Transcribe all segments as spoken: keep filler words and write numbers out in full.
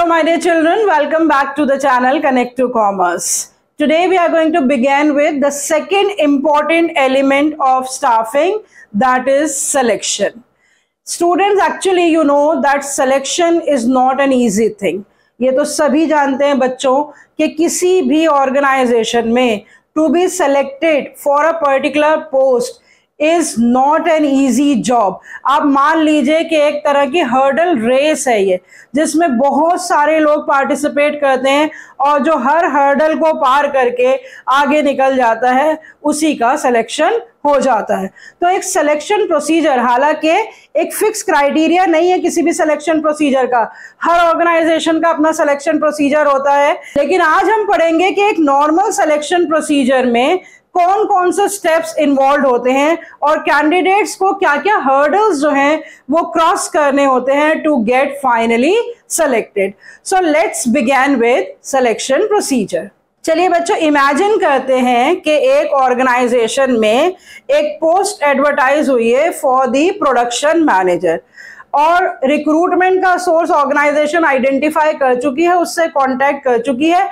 Hello my dear children, welcome back to the channel Connect to Commerce. Today we are going to begin with the second important element of staffing, that is selection. Students, actually you know that selection is not an easy thing. ये तो सभी जानते हैं बच्चों कि किसी भी organization में to be selected for a particular post is not an easy job. आप मान लीजिए कि एक तरह की हर्डल रेस है ये, जिसमें बहुत सारे लोग पार्टिसिपेट करते हैं और जो हर हर्डल को पार करके आगे निकल जाता है उसी का सिलेक्शन हो जाता है. तो एक सिलेक्शन प्रोसीजर, हालांकि एक फिक्स क्राइटेरिया नहीं है किसी भी सिलेक्शन प्रोसीजर का, हर ऑर्गेनाइजेशन का अपना सिलेक्शन प्रोसीजर होता है, लेकिन आज हम पढ़ेंगे कि एक नॉर्मल सिलेक्शन प्रोसीजर में कौन कौन से स्टेप्स इन्वॉल्व होते हैं और कैंडिडेट्स को क्या क्या हर्डल्स जो हैं वो क्रॉस करने होते हैं to get finally selected. So let's begin with selection procedure. चलिए बच्चों, इमेजिन करते हैं कि एक ऑर्गेनाइजेशन में एक पोस्ट एडवर्टाइज हुई है फॉर दी प्रोडक्शन मैनेजर और रिक्रूटमेंट का सोर्स ऑर्गेनाइजेशन आइडेंटिफाई कर चुकी है, उससे कांटेक्ट कर चुकी है.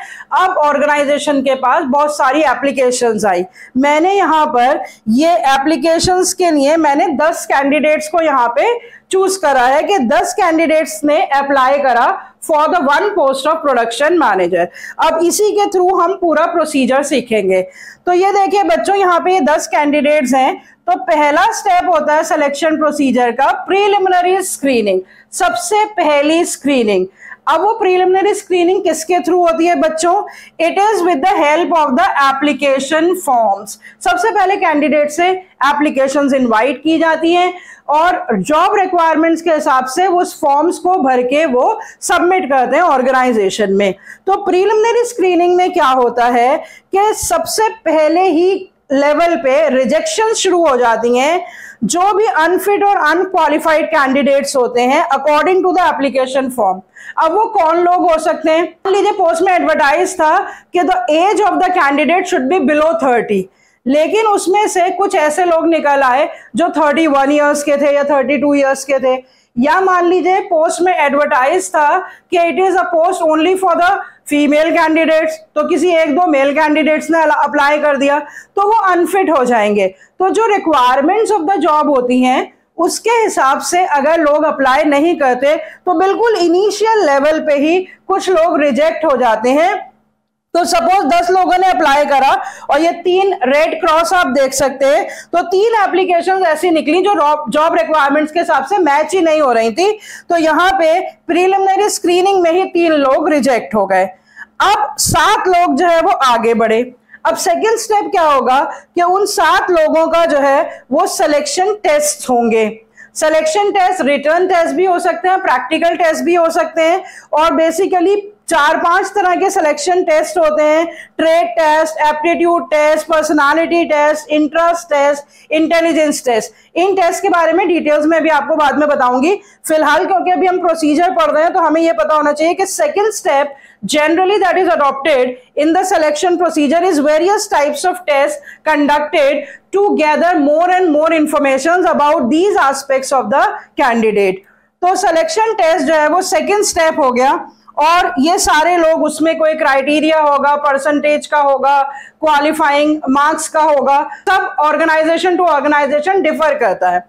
अब ऑर्गेनाइजेशन के पास बहुत सारी एप्लीकेशंस आई. मैंने यहाँ पर ये एप्लीकेशंस के लिए मैंने दस कैंडिडेट्स को यहाँ पे चूज करा है कि दस कैंडिडेट्स ने अप्लाई करा for the one post of production manager. अब इसी के थ्रू हम पूरा प्रोसीजर सीखेंगे. तो ये देखिए बच्चों, यहाँ पे ये दस कैंडिडेट्स हैं. तो पहला स्टेप होता है सिलेक्शन प्रोसीजर का, प्रीलिमिनरी स्क्रीनिंग, सबसे पहली स्क्रीनिंग. अब वो प्रीलिमिनरी स्क्रीनिंग किसके थ्रू होती है बच्चों? It is with the help of the application forms. सबसे पहले कैंडिडेट से एप्लीकेशंस इनवाइट की जाती हैं और जॉब रिक्वायरमेंट्स के हिसाब से उस फॉर्म्स को भर के वो सबमिट करते हैं ऑर्गेनाइजेशन में. तो प्रीलिमिनरी स्क्रीनिंग में क्या होता है कि सबसे पहले ही लेवल पे रिजेक्शन शुरू हो जाती हैं. जो भी अनफिट और अनक्वालिफाइड कैंडिडेट्स होते हैं according to the application form. अब वो कौन लोग हो सकते हैं? मान लीजिए पोस्ट में एडवर्टाइज था कि the age of the candidate should be below thirty, लेकिन उसमें से कुछ ऐसे लोग निकल आए जो थर्टी वन ईयर्स के थे या थर्टी टू ईयर्स के थे. या मान लीजिए पोस्ट में एडवर्टाइज था कि it is a post only for the female candidates, तो किसी एक दो मेल कैंडिडेट्स ने अप्लाई कर दिया तो वो अनफिट हो जाएंगे. तो जो रिक्वायरमेंट्स ऑफ द जॉब होती हैं उसके हिसाब से अगर लोग अप्लाई नहीं करते तो बिल्कुल इनिशियल लेवल पे ही कुछ लोग रिजेक्ट हो जाते हैं. तो सपोज दस लोगों ने अप्लाई करा और ये तीन रेड क्रॉस आप देख सकते हैं. तो तीन एप्लीकेशंस ऐसी निकली जो जॉब रिक्वायरमेंट्स के हिसाब से मैच ही नहीं हो रही थी. तो यहाँ पे प्रीलिमिनरी स्क्रीनिंग में ही तीन लोग रिजेक्ट हो गए. अब सात लोग जो है वो आगे बढ़े. अब सेकेंड स्टेप क्या होगा कि उन सात लोगों का जो है वो सिलेक्शन टेस्ट होंगे. सिलेक्शन टेस्ट रिटर्न टेस्ट भी हो सकते हैं, प्रैक्टिकल टेस्ट भी हो सकते हैं, और बेसिकली चार पांच तरह के सिलेक्शन टेस्ट होते हैं. Trade test, aptitude test, personality test, interest test, intelligence test. इन टेस्ट के बारे में डिटेल्स में भी आपको बाद में बताऊंगी. फिलहाल क्योंकि अभी हम प्रोसीजर पढ़ रहे हैं तो हमें यह पता होना चाहिए कि second step generally that is adopted in the selection procedure is various types of tests conducted to gather more and more information about these aspects of the candidate. तो selection test जो है वो second step हो गया और ये सारे लोग, उसमें कोई क्राइटेरिया होगा, परसेंटेज का होगा, क्वालिफाइंग मार्क्स का होगा, सब ऑर्गेनाइजेशन टू ऑर्गेनाइजेशन डिफर करता है.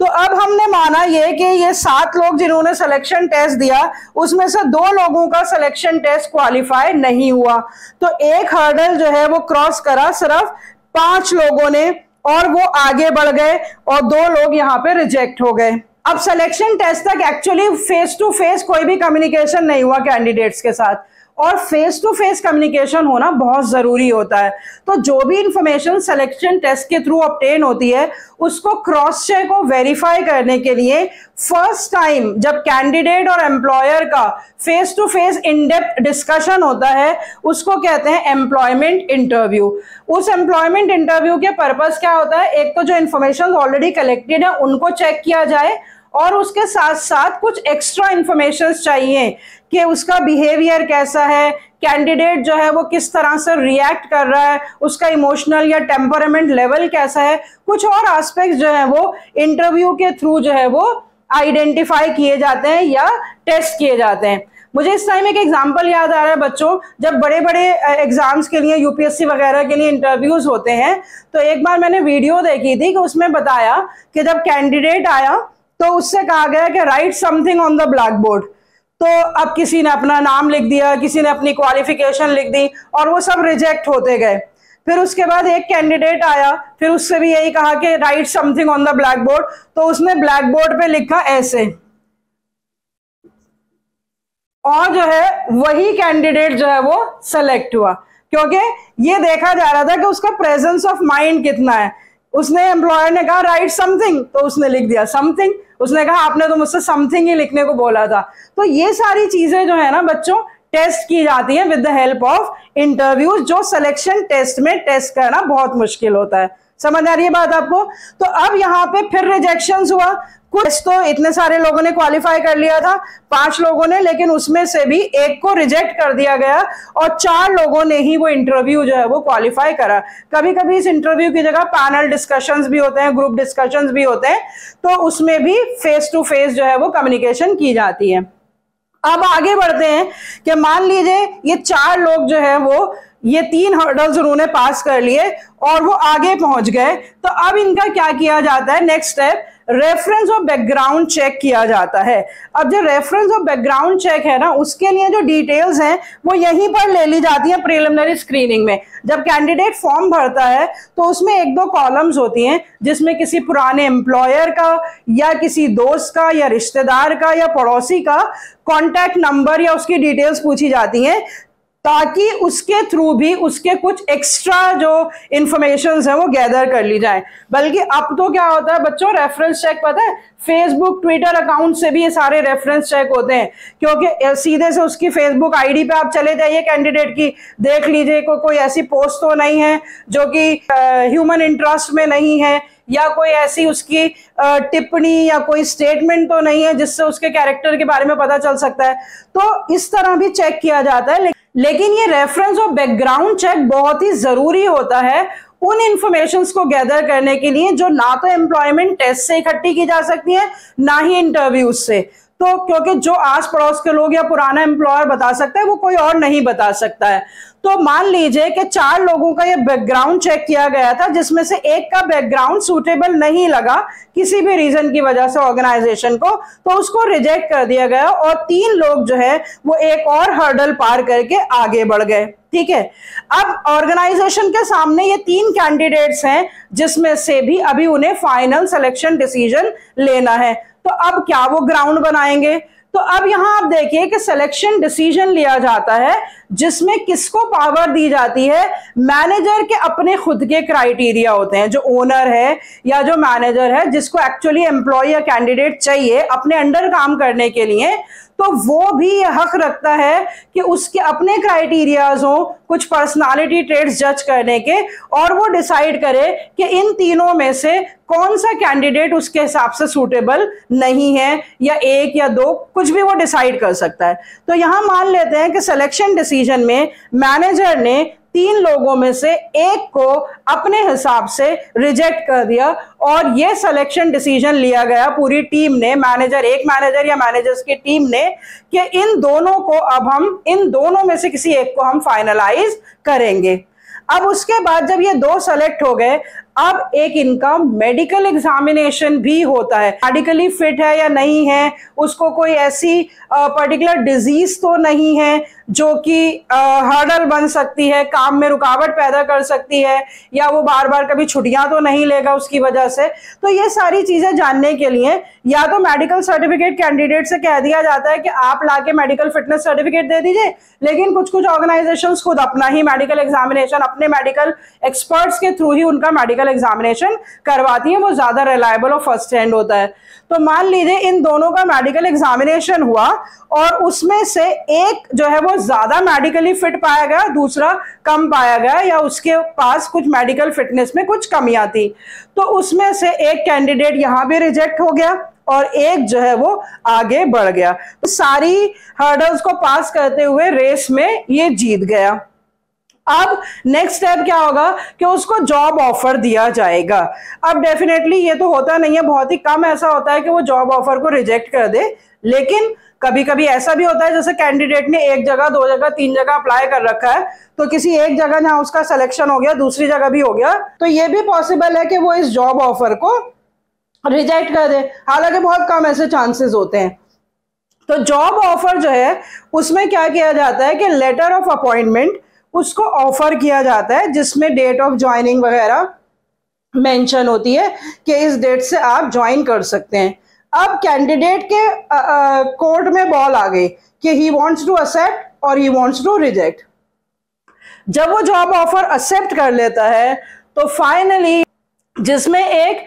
तो अब हमने माना ये कि ये सात लोग जिन्होंने सिलेक्शन टेस्ट दिया उसमें से दो लोगों का सिलेक्शन टेस्ट क्वालिफाई नहीं हुआ. तो एक हर्डल जो है वो क्रॉस करा सिर्फ पांच लोगों ने और वो आगे बढ़ गए और दो लोग यहाँ पे रिजेक्ट हो गए. अब सिलेक्शन टेस्ट तक एक्चुअली फेस टू फेस कोई भी कम्युनिकेशन नहीं हुआ कैंडिडेट्स के साथ, और फेस टू फेस कम्युनिकेशन होना बहुत जरूरी होता है. तो जो भी इंफॉर्मेशन सिलेक्शन टेस्ट के थ्रू ऑब्टेन होती है उसको क्रॉस चेक और वेरीफाई करने के लिए फर्स्ट टाइम जब कैंडिडेट और एम्प्लॉयर का face to face in depth discussion होता है उसको कहते हैं एम्प्लॉयमेंट इंटरव्यू. उस एम्प्लॉयमेंट इंटरव्यू के पर्पस क्या होता है? एक तो जो इंफॉर्मेशन ऑलरेडी कलेक्टेड है उनको चेक किया जाए और उसके साथ साथ कुछ एक्स्ट्रा इंफॉर्मेशन चाहिए कि उसका बिहेवियर कैसा है, कैंडिडेट जो है वो किस तरह से रिएक्ट कर रहा है, उसका इमोशनल या टेम्परामेंट लेवल कैसा है, कुछ और एस्पेक्ट्स जो है वो इंटरव्यू के थ्रू जो है वो आइडेंटिफाई किए जाते हैं या टेस्ट किए जाते हैं. मुझे इस टाइम एक एग्जाम्पल याद आ रहा है बच्चों, जब बड़े बड़े एग्जाम्स के लिए यूपीएससी वगैरह के लिए इंटरव्यूज होते हैं, तो एक बार मैंने वीडियो देखी थी कि उसमें बताया कि जब कैंडिडेट आया तो उससे कहा गया कि write something on the black board. तो अब किसी ने अपना नाम लिख दिया, किसी ने अपनी क्वालिफिकेशन लिख दी और वो सब रिजेक्ट होते गए। फिर उसके बाद एक कैंडिडेट आया, फिर उससे भी यही कहा कि write something on the black board, तो उसने ब्लैक बोर्ड पे लिखा ऐसे, और जो है वही कैंडिडेट जो है वो सेलेक्ट हुआ, क्योंकि ये देखा जा रहा था कि उसका प्रेजेंस ऑफ माइंड कितना है। उसने एम्प्लॉयर ने कहा राइट समथिंग, तो उसने लिख दिया समथिंग, उसने कहा आपने तो मुझसे समथिंग ही लिखने को बोला था। तो ये सारी चीजें जो है ना बच्चों टेस्ट की जाती है with the help of interviews, जो सिलेक्शन टेस्ट में टेस्ट करना बहुत मुश्किल होता है। समझ आ रही है बात आपको? तो अब यहाँ पे फिर रिजेक्शन हुआ, कुछ तो इतने सारे लोगों ने क्वालिफाई कर लिया था, पांच लोगों ने, लेकिन उसमें से भी एक को रिजेक्ट कर दिया गया और चार लोगों ने ही वो इंटरव्यू जो है वो क्वालिफाई करा। कभी कभी इस इंटरव्यू की जगह पैनल डिस्कशंस भी होते हैं, ग्रुप डिस्कशंस भी होते हैं, तो उसमें भी फेस टू फेस जो है वो कम्युनिकेशन की जाती है। अब आगे बढ़ते हैं कि मान लीजिए ये चार लोग जो है वो ये तीन हर्डल्स उन्होंने पास कर लिए और वो आगे पहुंच गए, तो अब इनका क्या किया जाता है? नेक्स्ट स्टेप, रेफरेंस और बैकग्राउंड चेक किया जाता है। अब जो रेफरेंस और बैकग्राउंड चेक है ना, उसके लिए जो डिटेल्स हैं वो यहीं पर ले ली जाती है प्रीलिमिनरी स्क्रीनिंग में। जब कैंडिडेट फॉर्म भरता है तो उसमें एक दो कॉलम्स होती हैं, जिसमें किसी पुराने एम्प्लॉयर का या किसी दोस्त का या रिश्तेदार का या पड़ोसी का कॉन्टैक्ट नंबर या उसकी डिटेल्स पूछी जाती हैं, ताकि उसके थ्रू भी उसके कुछ एक्स्ट्रा जो इंफॉर्मेशंस हैं वो गैदर कर ली जाए। बल्कि अब तो क्या होता है बच्चों, रेफरेंस चेक पता है फेसबुक ट्विटर अकाउंट से भी ये सारे रेफरेंस चेक होते हैं, क्योंकि सीधे से उसकी फेसबुक आईडी पे आप चले जाइए कैंडिडेट की, देख लीजिए को, कोई ऐसी पोस्ट तो नहीं है जो कि ह्यूमन इंटरेस्ट में नहीं है, या कोई ऐसी उसकी टिप्पणी या कोई स्टेटमेंट तो नहीं है जिससे उसके कैरेक्टर के बारे में पता चल सकता है। तो इस तरह भी चेक किया जाता है। लेकिन ये रेफरेंस और बैकग्राउंड चेक बहुत ही जरूरी होता है उन इंफॉर्मेशंस को गैदर करने के लिए जो ना तो एम्प्लॉयमेंट टेस्ट से इकट्ठी की जा सकती है, ना ही इंटरव्यूज से। तो क्योंकि जो आस पड़ोस के लोग या पुराना एम्प्लॉयर बता सकता है वो कोई और नहीं बता सकता है। तो मान लीजिए कि चार लोगों का ये बैकग्राउंड चेक किया गया था, जिसमें से एक का बैकग्राउंड सूटेबल नहीं लगा किसी भी रीजन की वजह से ऑर्गेनाइजेशन को, तो उसको रिजेक्ट कर दिया गया, और तीन लोग जो है वो एक और हर्डल पार करके आगे बढ़ गए। ठीक है, अब ऑर्गेनाइजेशन के सामने ये तीन कैंडिडेट्स हैं जिसमें से भी अभी उन्हें फाइनल सिलेक्शन डिसीजन लेना है, तो अब क्या वो ग्राउंड बनाएंगे? तो अब यहां आप देखिए कि सिलेक्शन डिसीजन लिया जाता है, जिसमें किसको पावर दी जाती है? मैनेजर के अपने खुद के क्राइटेरिया होते हैं, जो ओनर है या जो मैनेजर है जिसको एक्चुअली एम्प्लॉय या कैंडिडेट चाहिए अपने अंडर काम करने के लिए, तो वो भी ये हक रखता है कि उसके अपने क्राइटेरियाज हो कुछ पर्सनालिटी ट्रेट्स जज करने के, और वो डिसाइड करे कि इन तीनों में से कौन सा कैंडिडेट उसके हिसाब से सूटेबल नहीं है, या एक या दो, कुछ भी वो डिसाइड कर सकता है। तो यहाँ मान लेते हैं कि सिलेक्शन डिसीजन में मैनेजर ने तीन लोगों में से एक को अपने हिसाब से रिजेक्ट कर दिया, और ये सिलेक्शन डिसीजन लिया गया पूरी टीम ने, मैनेजर, एक मैनेजर या मैनेजर्स की टीम ने, कि इन दोनों को अब हम इन दोनों में से किसी एक को हम फाइनलाइज करेंगे। अब उसके बाद जब ये दो सेलेक्ट हो गए, अब एक इनका मेडिकल एग्जामिनेशन भी होता है, मेडिकली फिट है या नहीं है, उसको कोई ऐसी पर्टिकुलर डिजीज तो नहीं है जो कि हर्डल बन सकती है, काम में रुकावट पैदा कर सकती है, या वो बार बार कभी छुट्टियां तो नहीं लेगा उसकी वजह से। तो ये सारी चीजें जानने के लिए या तो मेडिकल सर्टिफिकेट कैंडिडेट से कह दिया जाता है कि आप लाके मेडिकल फिटनेस सर्टिफिकेट दे दीजिए, लेकिन कुछ कुछ ऑर्गेनाइजेशंस खुद अपना ही मेडिकल एग्जामिनेशन अपने मेडिकल एक्सपर्ट्स के थ्रू ही उनका मेडिकल एग्जामिनेशन करवाती है, वो ज्यादा रिलायबल और फर्स्ट हैंड होता है। तो मान लीजिए इन दोनों का मेडिकल एग्जामिनेशन हुआ, और उसमें से एक जो है वो ज्यादा मेडिकली फिट पाया गया, दूसरा कम पाया गया, या उसके पास कुछ मेडिकल फिटनेस में कुछ कमियां थी, तो उसमें से एक कैंडिडेट यहां भी रिजेक्ट हो गया और एक जो है वो आगे बढ़ गया। तो सारी हर्डल्स को पास करते हुए रेस में ये जीत गया। अब नेक्स्ट स्टेप क्या होगा कि उसको जॉब ऑफर दिया जाएगा। अब डेफिनेटली ये तो होता नहीं है, बहुत ही कम ऐसा होता है कि वो जॉब ऑफर को रिजेक्ट कर दे, लेकिन कभी कभी ऐसा भी होता है जैसे कैंडिडेट ने एक जगह, दो जगह, तीन जगह अप्लाई कर रखा है, तो किसी एक जगह जहाँ उसका सिलेक्शन हो गया, दूसरी जगह भी हो गया, तो ये भी पॉसिबल है कि वो इस जॉब ऑफर को रिजेक्ट कर दे। हालांकि बहुत कम ऐसे चांसेस होते हैं। तो जॉब ऑफर जो है उसमें क्या किया जाता है कि लेटर ऑफ अपॉइंटमेंट उसको ऑफर किया जाता है, जिसमें डेट ऑफ ज्वाइनिंग वगैरह मेंशन होती है कि इस डेट से आप ज्वाइन कर सकते हैं। अब कैंडिडेट के कोर्ट में बॉल आ गई कि ही वांट्स टू एक्सेप्ट और ही वांट्स टू रिजेक्ट। जब वो जॉब ऑफर एक्सेप्ट कर लेता है तो फाइनली जिसमें एक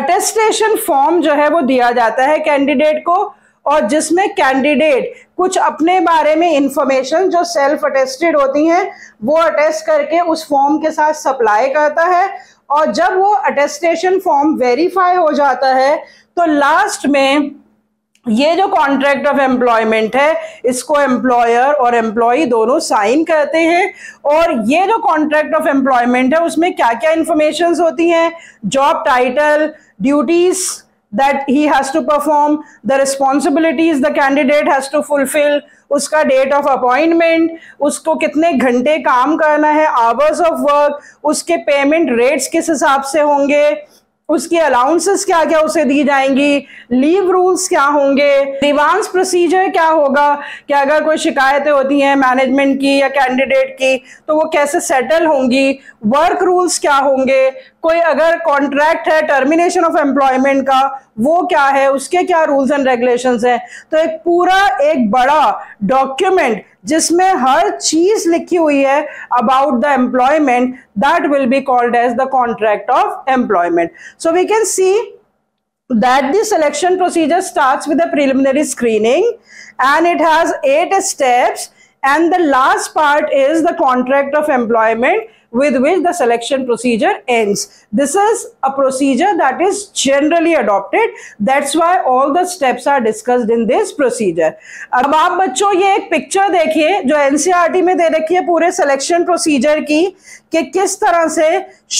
अटेस्टेशन फॉर्म जो है वो दिया जाता है कैंडिडेट को, और जिसमें कैंडिडेट कुछ अपने बारे में इंफॉर्मेशन जो सेल्फ अटेस्टेड होती हैं वो अटेस्ट करके उस फॉर्म के साथ सप्लाई करता है। और जब वो अटेस्टेशन फॉर्म वेरीफाई हो जाता है तो लास्ट में ये जो कॉन्ट्रैक्ट ऑफ एम्प्लॉयमेंट है इसको एम्प्लॉयर और एम्प्लॉई दोनों साइन करते हैं। और ये जो कॉन्ट्रैक्ट ऑफ एम्प्लॉयमेंट है उसमें क्या क्या इंफॉर्मेशंस होती हैं, job title, duties that he has to perform, the responsibilities the candidate has to fulfill, उसका date of appointment, उसको कितने घंटे काम करना है, hours of work, उसके payment rates किस हिसाब से होंगे, उसकी अलाउंसेस क्या क्या उसे दी जाएंगी, लीव रूल्स क्या होंगे, ग्रीवांस प्रोसीजर क्या होगा कि अगर कोई शिकायतें होती हैं मैनेजमेंट की या कैंडिडेट की तो वो कैसे सेटल होंगी, वर्क रूल्स क्या होंगे, कोई अगर कॉन्ट्रैक्ट है टर्मिनेशन ऑफ एम्प्लॉयमेंट का वो क्या है, उसके क्या रूल्स एंड रेगुलेशंस हैं। तो एक पूरा एक बड़ा डॉक्यूमेंट जिसमें हर चीज लिखी हुई है about the employment, that will be called as the contract of employment. So we can see that the selection procedure starts with a preliminary screening and it has eight steps and the last part is the contract of employment with which the selection procedure ends. This is a procedure that is generally adopted. That's why all the steps are discussed in this procedure. अब आप बच्चों ये एक picture देखिए जो N C E R T में दे रखी है पूरे selection procedure की, कि किस तरह से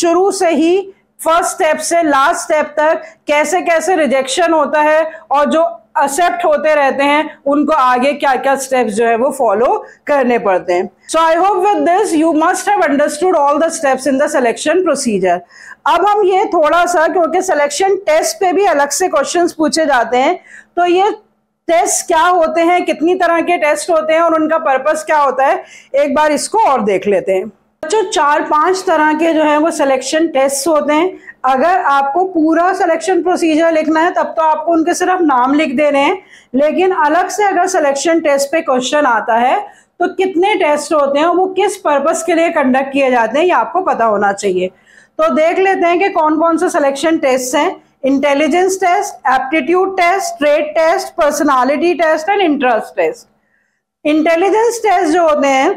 शुरू से ही फर्स्ट स्टेप से लास्ट स्टेप तक कैसे कैसे रिजेक्शन होता है और जो एक्सेप्ट होते रहते हैं उनको आगे क्या क्या स्टेप्स जो है वो फॉलो करने पड़ते हैं। So I hope with this you must have understood all the steps in the selection procedure. अब हम ये थोड़ा सा, क्योंकि सिलेक्शन टेस्ट पे भी अलग से क्वेश्चंस पूछे जाते हैं, तो ये टेस्ट क्या होते हैं, कितनी तरह के टेस्ट होते हैं और उनका पर्पस क्या होता है, एक बार इसको और देख लेते हैं। जो चार पांच तरह के जो है वो सिलेक्शन टेस्ट होते हैं। अगर आपको पूरा सिलेक्शन प्रोसीजर लिखना है तब तो आपको उनके सिर्फ नाम लिख देने हैं, लेकिन अलग से अगर सिलेक्शन टेस्ट पे क्वेश्चन आता है तो कितने टेस्ट होते हैं, वो किस पर्पस के लिए कंडक्ट किए जाते हैं, ये आपको पता होना चाहिए। तो देख लेते हैं कि कौन कौन से सिलेक्शन टेस्ट हैं। Intelligence test, aptitude test, trade test, personality test and interest test. Intelligence test जो होते हैं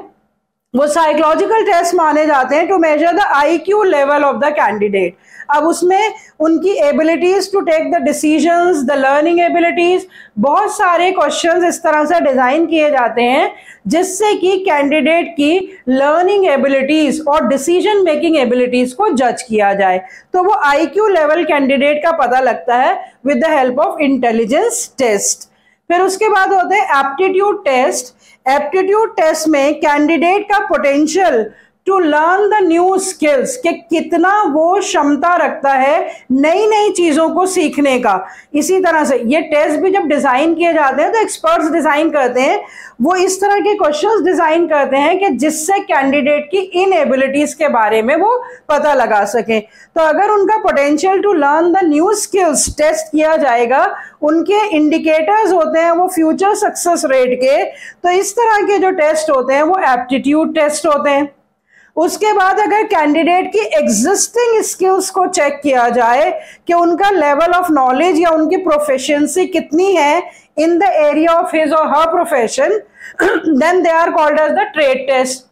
वो साइकोलॉजिकल टेस्ट माने जाते हैं to measure the I Q level of the candidate. अब उसमें उनकी abilities to take the decisions, the learning abilities, बहुत सारे क्वेश्चंस इस तरह से डिजाइन किए जाते हैं जिससे कि कैंडिडेट की लर्निंग एबिलिटीज और डिसीजन मेकिंग एबिलिटीज को जज किया जाए। तो वो आई क्यू लेवल कैंडिडेट का पता लगता है with the help of intelligence test. फिर उसके बाद होते हैं एप्टीट्यूड टेस्ट। एप्टीट्यूड टेस्ट में कैंडिडेट का potential to learn the new skills, कि कितना वो क्षमता रखता है नई नई चीजों को सीखने का। इसी तरह से ये टेस्ट भी जब डिजाइन किए जाते हैं तो एक्सपर्ट्स डिजाइन करते हैं, वो इस तरह के क्वेश्चंस डिजाइन करते हैं कि जिससे कैंडिडेट की इन एबिलिटीज के बारे में वो पता लगा सके। तो अगर उनका potential to learn the new skills test किया जाएगा, उनके इंडिकेटर्स होते हैं वो फ्यूचर सक्सेस रेट के, तो इस तरह के जो टेस्ट होते हैं वो एप्टीट्यूड टेस्ट होते हैं। उसके बाद अगर कैंडिडेट की एग्जिस्टिंग स्किल्स को चेक किया जाए कि उनका लेवल ऑफ नॉलेज या उनकी प्रोफिशिएंसी कितनी है in the area of his or her profession, then they are called as the trade test.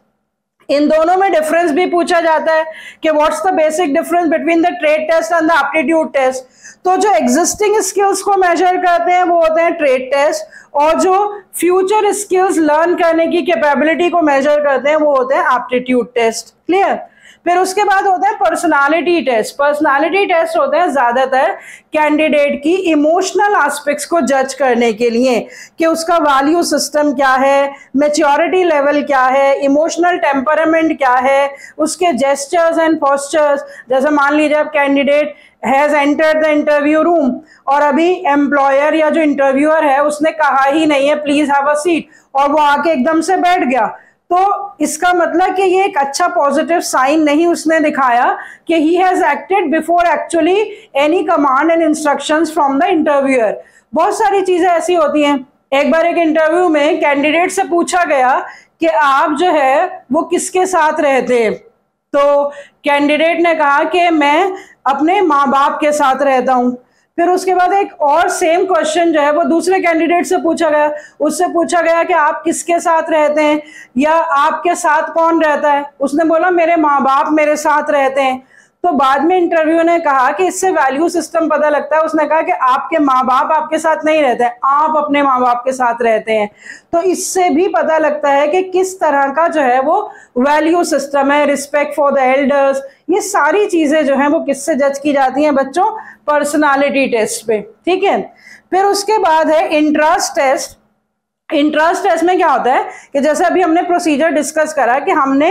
इन दोनों में डिफरेंस भी पूछा जाता है कि what's the basic difference between the trade test and the aptitude test. तो जो एग्जिस्टिंग स्किल्स को मेजर करते हैं वो होते हैं ट्रेड टेस्ट, और जो फ्यूचर स्किल्स लर्न करने की कैपेबिलिटी को मेजर करते हैं वो होते हैं एप्टीट्यूड टेस्ट। क्लियर। फिर उसके बाद होते हैं पर्सनालिटी टेस्ट। पर्सनालिटी टेस्ट होते हैं ज्यादातर कैंडिडेट की इमोशनल एस्पेक्ट्स को जज करने के लिए कि उसका वैल्यू सिस्टम क्या है, मैच्योरिटी लेवल क्या है, इमोशनल टेम्परामेंट क्या है, उसके जेस्चर्स एंड पोस्चर्स। जैसे मान लीजिए अब candidate has entered the interview room और अभी एम्प्लॉयर या जो इंटरव्यूअर है उसने कहा ही नहीं है प्लीज हैव अ सीट, और वो आके एकदम से बैठ गया, तो इसका मतलब कि ये एक अच्छा पॉजिटिव साइन नहीं उसने दिखाया कि he has acted before actually any command and instructions from the interviewer. बहुत सारी चीजें ऐसी होती हैं। एक बार एक इंटरव्यू में कैंडिडेट से पूछा गया कि आप जो है वो किसके साथ रहते हैं, तो कैंडिडेट ने कहा कि मैं अपने माँ बाप के साथ रहता हूँ। फिर उसके बाद एक और सेम क्वेश्चन जो है वो दूसरे कैंडिडेट से पूछा गया, उससे पूछा गया कि आप किसके साथ रहते हैं या आपके साथ कौन रहता है, उसने बोला मेरे माँ बाप मेरे साथ रहते हैं। तो बाद में इंटरव्यू ने कहा कि इससे वैल्यू सिस्टम पता लगता है, उसने कहा कि आपके माँ बाप आपके साथ नहीं रहते हैं, आप अपने माँ बाप के साथ रहते हैं। तो इससे भी पता लगता है कि किस तरह का जो है वो वैल्यू सिस्टम है, रिस्पेक्ट फॉर द एल्डर्स, ये सारी चीज़ें जो हैं वो किससे जज की जाती हैं बच्चों, पर्सनालिटी टेस्ट पे। ठीक है। फिर उसके बाद है इंटरेस्ट टेस्ट। इंटरेस्ट टेस्ट में क्या होता है कि जैसे अभी हमने प्रोसीजर डिस्कस करा कि हमने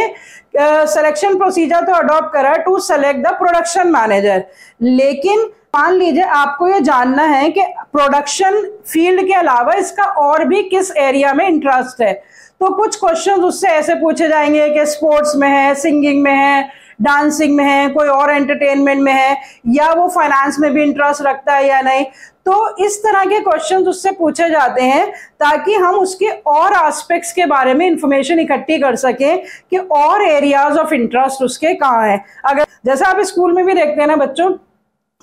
सिलेक्शन प्रोसीजर तो अडॉप्ट करा to select the production manager, लेकिन मान लीजिए आपको ये जानना है कि प्रोडक्शन फील्ड के अलावा इसका और भी किस एरिया में इंटरेस्ट है, तो कुछ क्वेश्चंस उससे ऐसे पूछे जाएंगे कि स्पोर्ट्स में है, सिंगिंग में है, डांसिंग में है, कोई और एंटरटेनमेंट में है, या वो फाइनेंस में भी इंटरेस्ट रखता है या नहीं। तो इस तरह के क्वेश्चंस उससे पूछे जाते हैं ताकि हम उसके और एस्पेक्ट्स के बारे में इंफॉर्मेशन इकट्ठी कर सकें कि और एरियाज ऑफ इंटरेस्ट उसके कहाँ हैं। अगर जैसे आप स्कूल में भी देखते हैं ना बच्चों,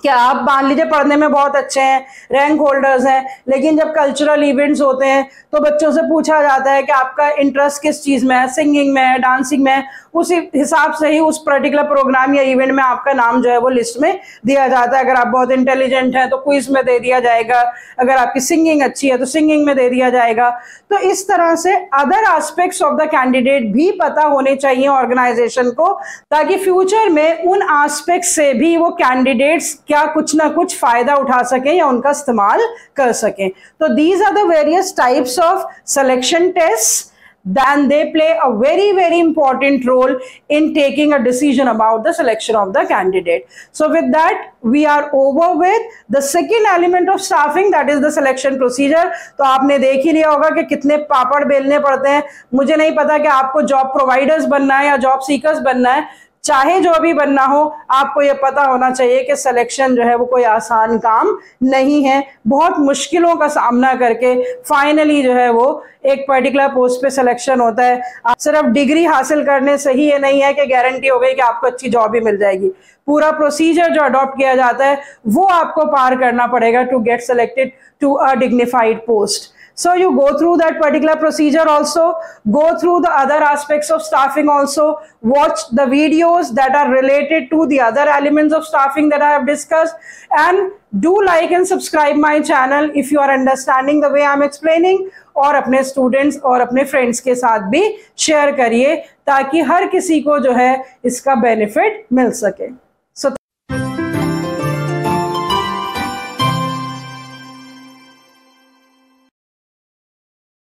क्या आप मान लीजिए पढ़ने में बहुत अच्छे हैं, रैंक होल्डर्स हैं, लेकिन जब कल्चरल इवेंट्स होते हैं तो बच्चों से पूछा जाता है कि आपका इंटरेस्ट किस चीज़ में है, सिंगिंग में है, डांसिंग में है, उस हिसाब से ही उस पर्टिकुलर प्रोग्राम या इवेंट में आपका नाम जो है वो लिस्ट में दिया जाता है। अगर आप बहुत इंटेलिजेंट हैं तो क्विज में दे दिया जाएगा, अगर आपकी सिंगिंग अच्छी है तो सिंगिंग में दे दिया जाएगा। तो इस तरह से other aspects of the candidate भी पता होने चाहिए ऑर्गेनाइजेशन को, ताकि फ्यूचर में उन एस्पेक्ट्स से भी वो कैंडिडेट्स क्या कुछ ना कुछ फायदा उठा सकें या उनका इस्तेमाल कर सकें। तो these are the various types of selection test, then they play a very very important role in taking a decision about the selection of the candidate. So with that we are over with the second element of staffing, that is the selection procedure. तो आपने देख ही लिया होगा कि कितने पापड़ बेलने पड़ते हैं। मुझे नहीं पता कि आपको जॉब प्रोवाइडर्स बनना है या जॉब सीकर्स बनना है, चाहे जो भी बनना हो, आपको ये पता होना चाहिए कि सिलेक्शन जो है वो कोई आसान काम नहीं है। बहुत मुश्किलों का सामना करके फाइनली जो है वो एक पर्टिकुलर पोस्ट पे सिलेक्शन होता है। आप सिर्फ डिग्री हासिल करने से ही ये नहीं है कि गारंटी हो गई कि आपको अच्छी जॉब ही मिल जाएगी, पूरा प्रोसीजर जो अडॉप्ट किया जाता है वो आपको पार करना पड़ेगा to get selected to a dignified post. So you go through that particular procedure also, go through the other aspects of staffing also, watch the videos that are related to the other elements of staffing that I have discussed, and do like and subscribe my channel if you are understanding the way I am explaining, और अपने students और अपने friends के साथ भी share करिए ताकि हर किसी को जो है इसका benefit मिल सके.